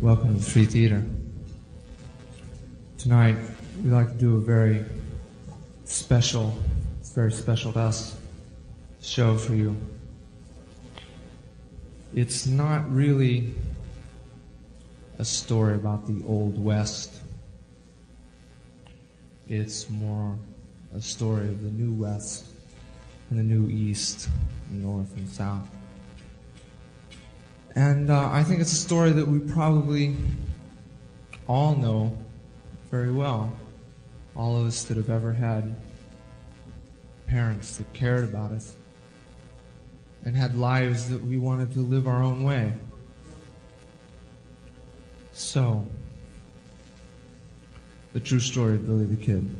Welcome to the Free Theater. Tonight, we'd like to do a very special to us, show for you. It's not really a story about the Old West. It's more a story of the New West and the New East, and North and South. And I think it's a story that we probably all know very well. All of us that have ever had parents that cared about us and had lives that we wanted to live our own way. So, the true story of Billy the Kid.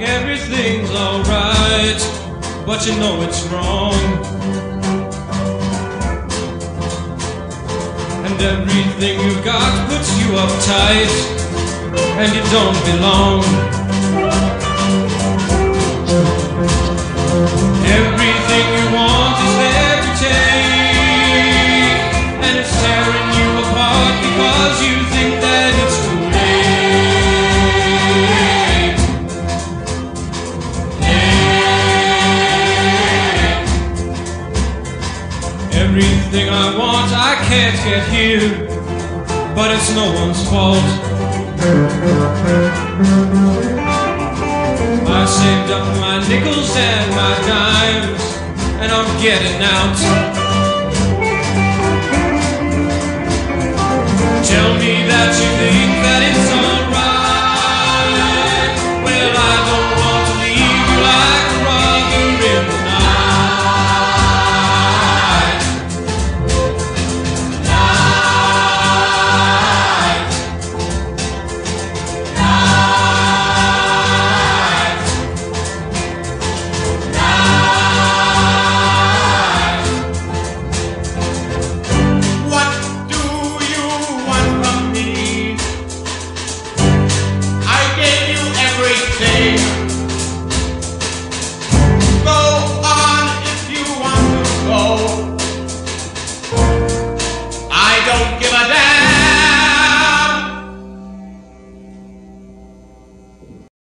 like everything's alright, but you know it's wrong. And everything you've got puts you uptight, and you don't belong. Everything you want is there to take, and it's tearing you apart because you think that it's too late. Yeah. Everything I want I can't get here, but it's no one's fault. I saved up my nickels and my dimes, and I'm getting out.